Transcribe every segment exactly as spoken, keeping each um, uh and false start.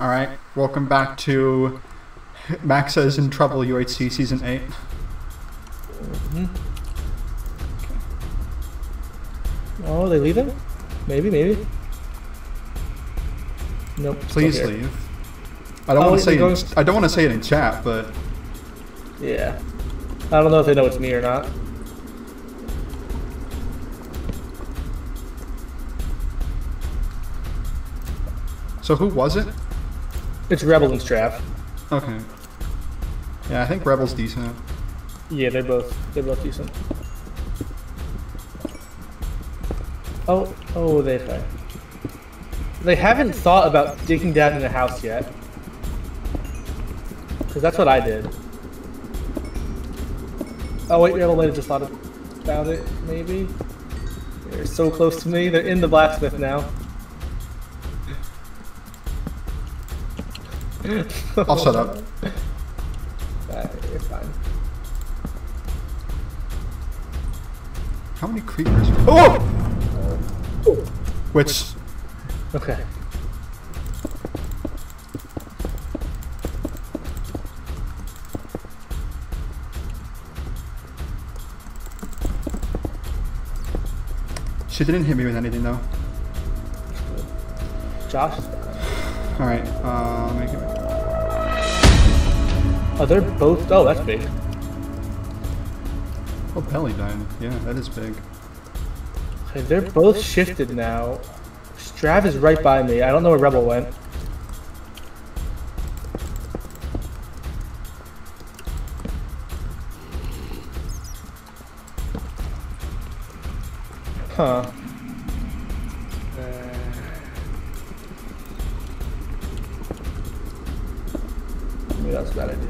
Alright, welcome back to Max is in Trouble U H C Season eight. Mm-hmm. Okay. Oh, they leave it? Maybe, maybe. Nope. Please leave. I don't oh, want to say going... in, I don't want to say it in chat, but yeah. I don't know if they know it's me or not. So who was it? It's Rebels and Straff. Okay. Yeah, I think Rebels decent. Yeah, they're both they're both decent. Oh, oh, they fight. They haven't thought about digging down in the house yet, because that's what I did. Oh wait, Rebel lady just thought about it. Maybe they're so close to me. They're in the blacksmith now. I'll shut up. Right, you're fine. How many creepers? Oh! Uh, Which? Okay. She didn't hit me with anything though. Josh? Alright, uh, make it. Oh, they're both. Oh, that's big. Oh, belly diamond. Yeah, that is big. Okay, they're both shifted now. Strav is right by me. I don't know where Rebel went. Huh. That's a bad idea.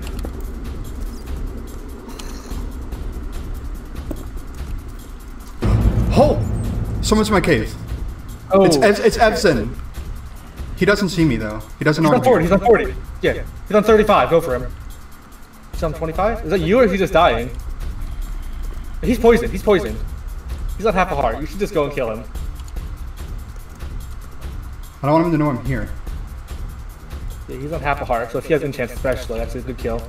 Oh! Someone's in my cave. Oh, it's Ev it's Evzin. He doesn't see me though. He doesn't know. He's on forty. He's on forty. Yeah. yeah. He's on thirty-five. Go for him. He's on twenty-five. Is that you or is he just dying? He's poisoned. He's poisoned. He's on half a heart. You should just go and kill him. I don't want him to know I'm here. Yeah, he's on half a heart, so if he has enchant especially, that's a good kill.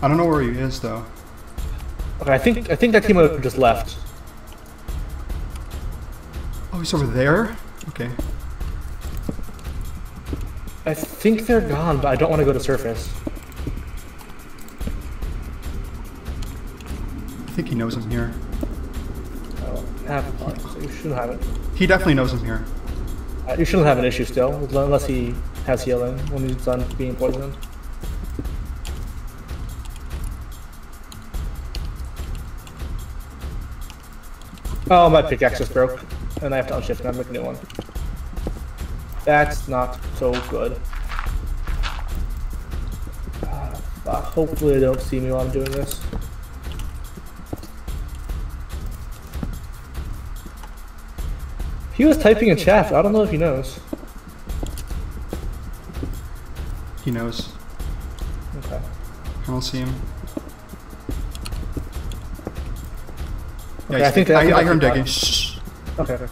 I don't know where he is though. Okay, I think I think that team just left. Oh, he's over there? Okay. I think they're gone, but I don't want to go to surface. I think he knows I'm here. Oh, half a heart, so you should have it. He definitely knows I'm here. Uh, you shouldn't have an issue still, unless he has healing when he's done being poisoned. Oh, my pickaxe just broke, and I have to unshift and I make a new one. That's not so good. Uh, hopefully they don't see me while I'm doing this. He was typing in chat. I don't know if he knows. He knows. Okay. I don't see him. Okay, yeah, I think I, I heard him digging. Shh. Okay. okay.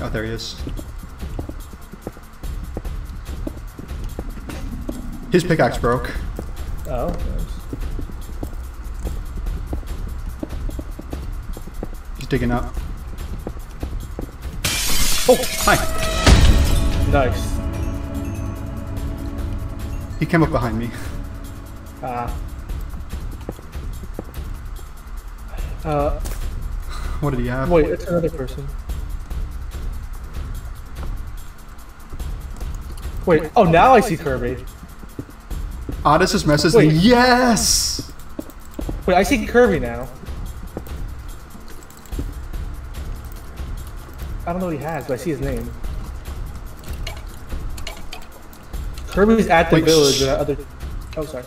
Oh, there he is. His pickaxe broke. Oh. Nice. Digging up. Oh, hi. Nice. He came up behind me. Ah. Uh, uh. What did he have? Wait, it's another person. Wait. Oh, now I see Kirby. Odysseus messes me. Yes. Wait, I see Kirby now. I don't know what he has, but I see his name. Kirby's at the Wait, village. Or other... Oh, sorry.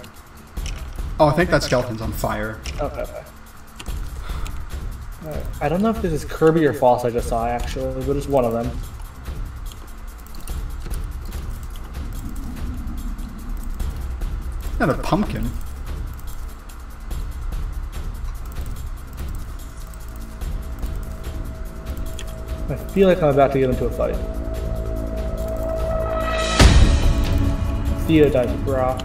Oh, I think that skeleton's on fire. Okay. okay. All right. I don't know if this is Kirby or Foss I just saw, actually, but it's one of them. Not a pumpkin. I feel like I'm about to get into a fight. Theo died to Brock.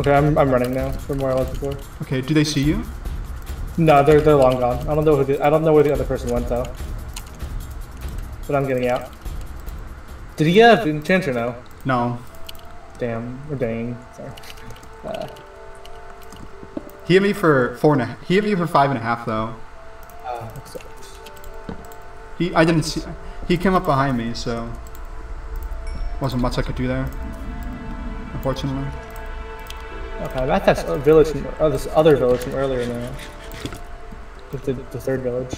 Okay, I'm, I'm running now from where I was before. Okay, do they see you? No, they're they're long gone. I don't know who the, I don't know where the other person went though. But I'm getting out. Did he get a chance or no? No. Damn or dang. Sorry. Uh, he hit me for four and a. He hit me for five and a half though. Uh, he I didn't see. He came up behind me, so wasn't much I could do there. Unfortunately. Okay, that's that uh, village, from, uh, this other village from earlier now. The, the third village.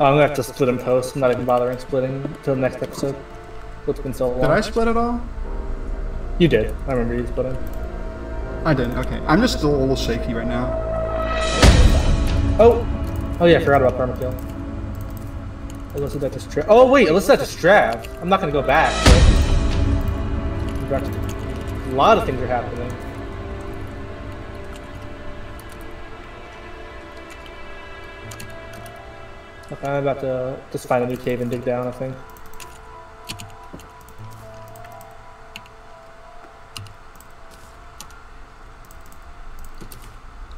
Oh, I'm gonna have to split and post. I'm not even bothering splitting until next episode. It's been so long. Did I split at all? You did. I remember you splitting. I didn't. Okay. I'm just still a little shaky right now. Oh. Oh yeah, I forgot about Perma Kill. Alyssa, that just Straff. Oh wait, Alyssa, that just Straff. I'm not gonna go back. But... A lot of things are happening. Okay, I'm about to just find a new cave and dig down, I think.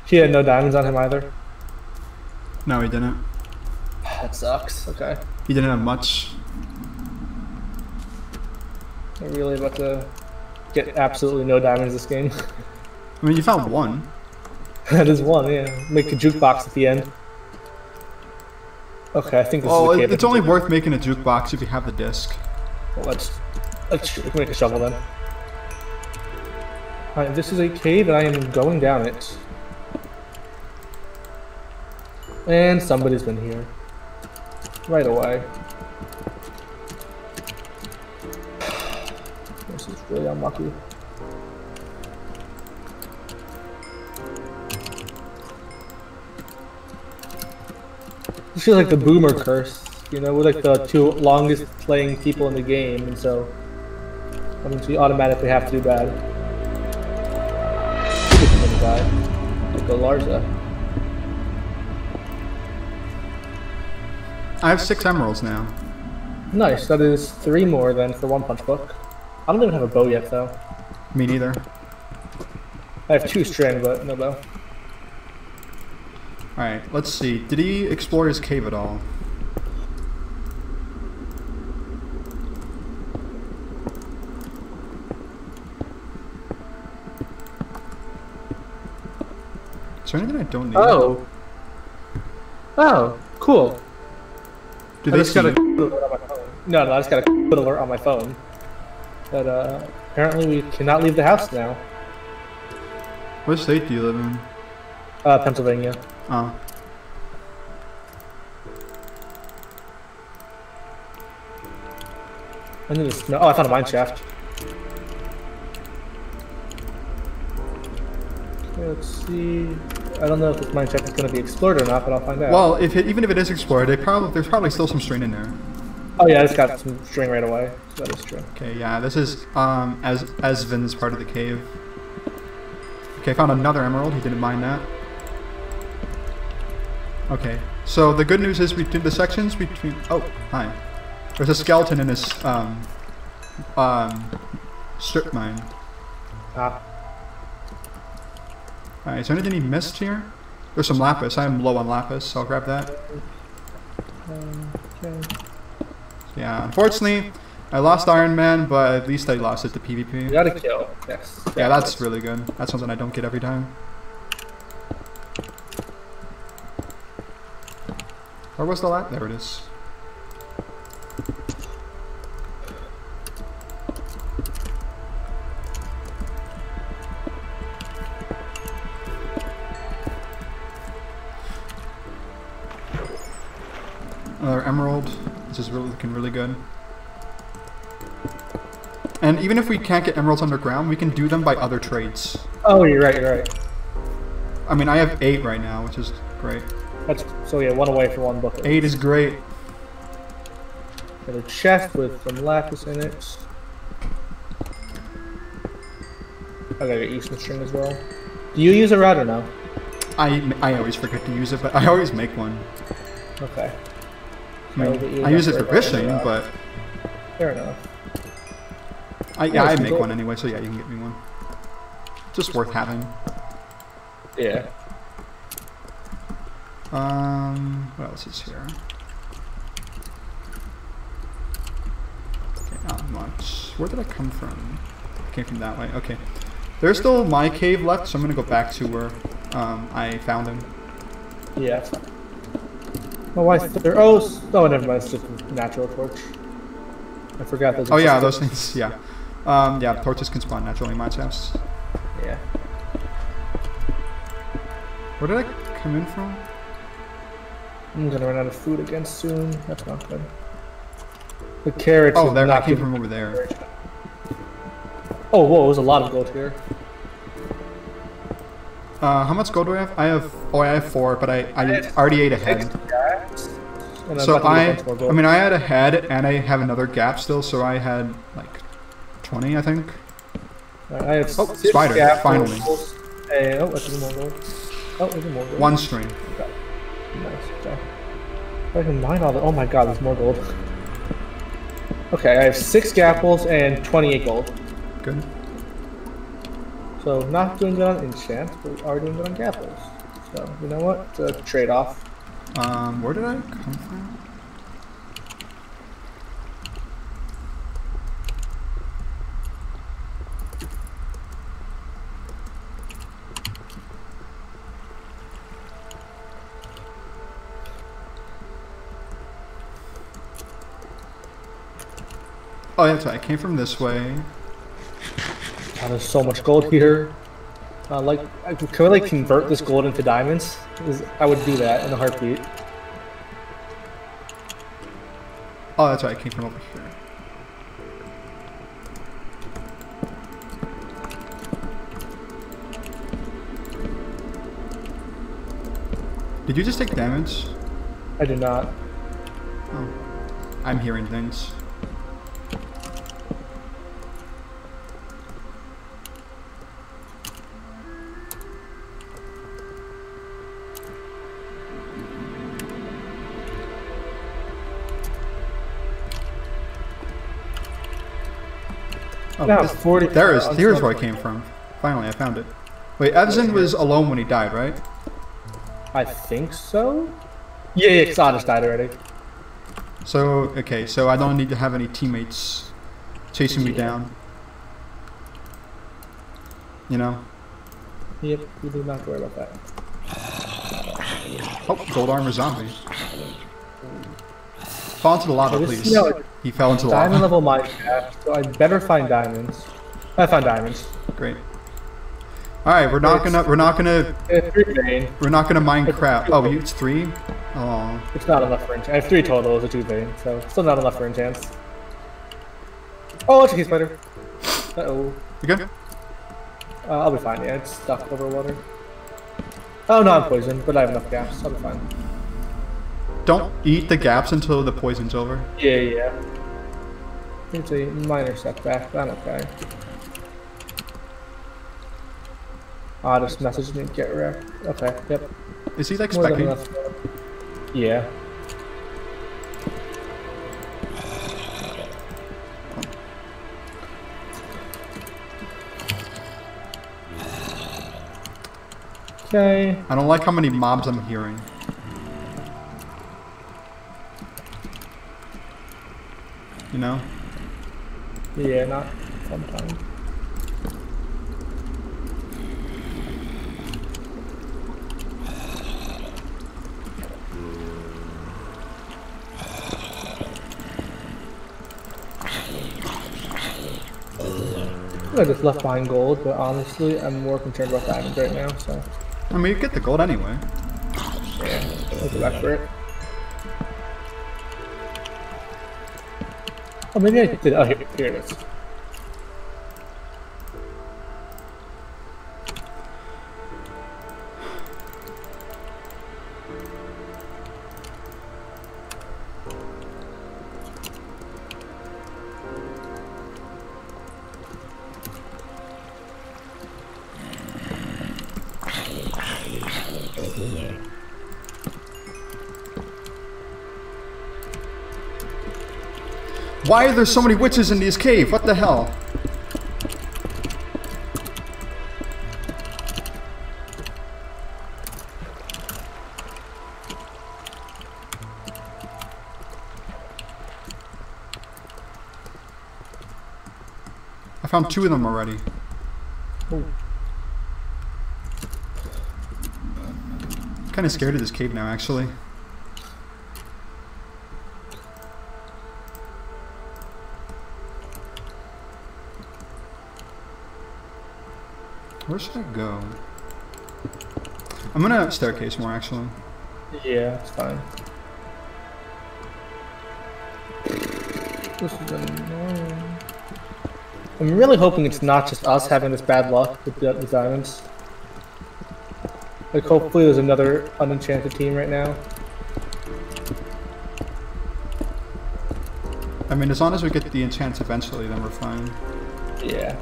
He had no diamonds on him either. No, he didn't. That sucks. Okay. He didn't have much. I'm really about to get absolutely no diamonds this game. I mean, you found one. That is one, yeah. Make a jukebox at the end. Okay, I think this oh, is the cave. It's only worth it. Making a jukebox if you have the disc. Well, let's, let's make a shovel then. Alright, this is a cave and I am going down it. And somebody's been here. Right away. This is really unlucky. This feels like the boomer curse, you know, we're like the two longest playing people in the game, and so I mean, we automatically have to do bad. We're gonna die. Like a Larsa. I have six emeralds now. Nice, that is three more than for One Punch Book. I don't even have a bow yet, though. Me neither. I have two strand, but no bow. Alright, let's see. Did he explore his cave at all? Is there anything I don't need? Oh! Oh, cool. Do they I just got a No, no, I just got a good alert on my phone. But uh, apparently we cannot leave the house now. What state do you live in? Uh, Pennsylvania. Oh. I need to snow. Oh, I found a mine shaft. Okay, let's see. I don't know if this mine shaft is going to be explored or not, but I'll find out. Well, if it, even if it is explored, they probably, there's probably still some string in there. Oh yeah, I just got some string right away. So that is true. Okay, yeah, this is um as Evzin's part of the cave. Okay, I found another emerald. He didn't mind that. Okay, so the good news is we did the sections between. Oh, hi. There's a skeleton in this um um strip mine. Ah. All right. Is there anything he missed here? There's some lapis. I am low on lapis, so I'll grab that. Okay. Yeah, unfortunately, I lost Iron Man, but at least I lost it to PvP. You got a kill. Yes. Yeah, that's really good. That's something I don't get every time. Where was the lap? There it is. Another emerald. This is really looking really good. And even if we can't get emeralds underground, we can do them by other trades. Oh, you're right, you're right. I mean, I have eight right now, which is great. That's so yeah, one away for one bucket. Eight is great. Got a chest with some lapis in it. I got an eastern string as well. Do you use a router now? I I always forget to use it, but I always make one. Okay. I, mean, I use it for fishing, but fair enough. I yeah, I make one anyway, so yeah, you can get me one. Just worth having. Yeah. Um. What else is here? Okay, not much. Where did I come from? I came from that way. Okay. There's still my cave left, so I'm gonna go back to where um I found him. Yeah. My wife. There. Oh. Oh, never mind. It's just a natural torch. I forgot those. Oh yeah, those things. Yeah. Um. Yeah. Torches can spawn naturally in my house. Yeah. Where did I come in from? I'm gonna run out of food again soon. That's not good. The carrots. Oh, there. I came from over there. Oh, whoa! There's a lot of gold here. Uh, how much gold do I have? I have, oh, I have four, but I, I already ate a head. So I, I mean, I had a head and I have another gap still, so I had like twenty, I think. I have oh, spider, finally. Hey, oh, that's even more gold. Oh, even more gold. One string. Okay. Nice, okay. I can mine all the, oh my god, there's more gold. Okay, I have six gapples and twenty-eight gold. Good. So, not doing good on enchant, but we are doing good on gapples. So, you know what? It's a trade-off. Um, where did I come from? Oh, that's right. I came from this way. Oh, there's so much gold here. Uh, like, can we like convert this gold into diamonds? I would do that in a heartbeat. Oh, that's right. I came from over here. Did you just take damage? I did not. Oh, I'm hearing things. Oh, no, this, forty, there is. Here's where I came from. Finally, I found it. Wait, Evzin was alone when he died, right? I think so. Yeah, yeah, because Odysseus died already. So, okay, so I don't need to have any teammates chasing me down. You know? Yep, you do not worry about that. Oh, gold armor zombie. Fall into the lava, so please. You know, he fell into the lava. Diamond level Minecraft, so I better find diamonds. I found diamonds. Great. All right, we're not it's, gonna, we're not gonna, we're not gonna Minecraft. Oh, it's three. Oh. It's not enough for enchants. I have three total. It's a two vein, so still not enough for enchants. Oh, it's a key spider. Uh oh. You good? Uh, I'll be fine. Yeah, it's stuck over water. Oh no, I'm poisoned, but I have enough gaps. I'll be fine. Don't eat the gaps until the poison's over. Yeah, yeah. It's a minor setback, but I'm okay. I oh, just messaged me, get wrecked. Okay, yep. Is he like specking? Yeah. Okay. I don't like how many mobs I'm hearing. You know? Yeah, not sometimes. I just left behind gold, but honestly, I'm more concerned about diamonds right now, so. I mean, you get the gold anyway. Yeah, I'll go back for it. Oh, maybe I did. Oh, here, here it is. Why are there so many witches in this cave? What the hell? I found two of them already. Oh. I'm kind of scared of this cave now, actually. Where should I go? I'm gonna have staircase more, actually. Yeah, it's fine. This is annoying. I'm really hoping it's not just us having this bad luck with the, the diamonds. Like, hopefully there's another unenchanted team right now. I mean, as long as we get the enchants eventually, then we're fine. Yeah.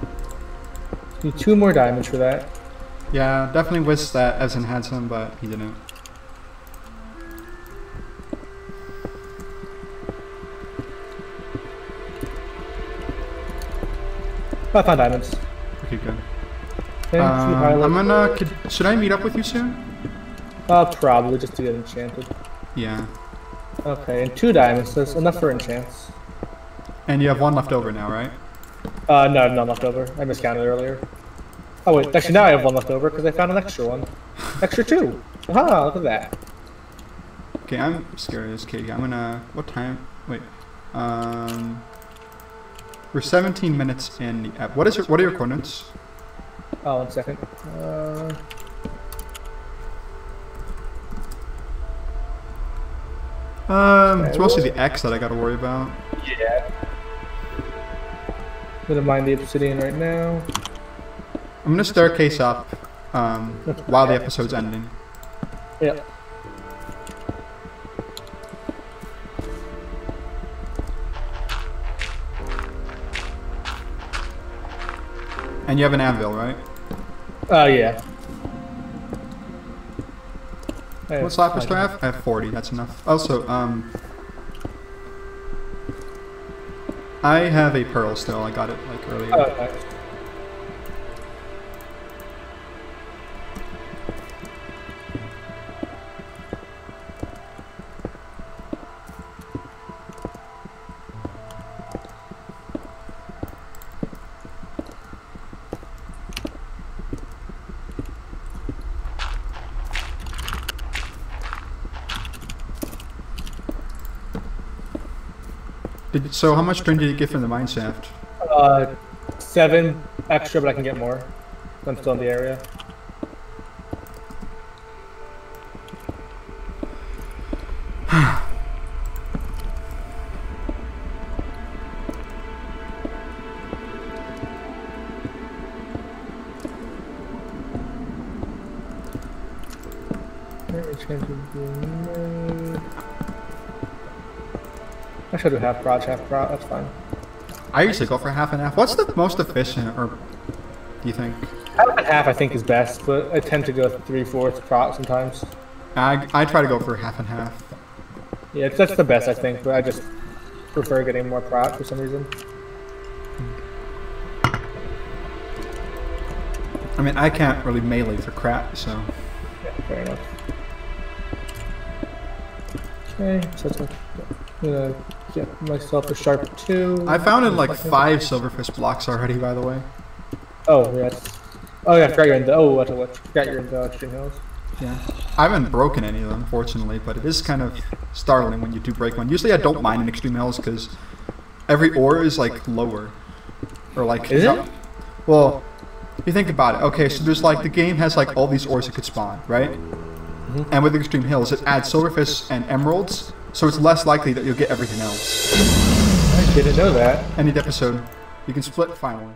Need two more diamonds for that. Yeah, definitely wish that Evzin had some, but he didn't. I found diamonds. Okay, good. Okay, um, I'm gonna. Could, should I meet up with you soon? Uh, probably just to get enchanted. Yeah. Okay, and two diamonds. That's enough for enchants. And you have one left over now, right? Uh, no, none left over. I miscounted earlier. Oh wait, actually now I have one left over because I found an extra one. Extra two! Aha, look at that. Okay, I'm scared of this cave. I'm gonna... What time? Wait. Um... We're seventeen minutes in the app. What is your, what are your coordinates? Oh, one second. Uh... Um, it's mostly the X that I gotta worry about. Yeah. I'm gonna mine the obsidian right now. I'm gonna staircase up um, while the episode's ending. Yeah. And you have an anvil, right? Oh, uh, yeah. What slappers do I have? I have forty, that's enough. Also, um... I have a pearl still, I got it like earlier. Oh, nice. So how much string did you get from the mine shaft? Uh, seven extra, but I can get more. I'm still in the area. I should do half proj, half proj, that's fine. I usually go for half and half. What's the most efficient, or do you think? Half and half I think is best, but I tend to go three-fourths proj sometimes. I, I try to go for half and half. Yeah, that's the best I think, but I just prefer getting more proj for some reason. I mean, I can't really melee for crap, so... Yeah, fair enough. Okay, so it's like... I'm gonna get myself a sharp two. I found in like five silverfish blocks already, by the way. Oh, yeah. Oh, yeah, I forgot you're in the. Oh, what? what? Forgot you're in the extreme hills. Yeah. I haven't broken any of them, fortunately, but it is kind of startling when you do break one. Usually I don't mind in extreme hills because every ore is like lower. Or like. Is it? Well, you think about it. Okay, so there's like the game has like all these ores that could spawn, right? Mm-hmm. And with extreme hills, it adds silverfish and emeralds. So it's less likely that you'll get everything else. I didn't know that. End episode. You can split finally.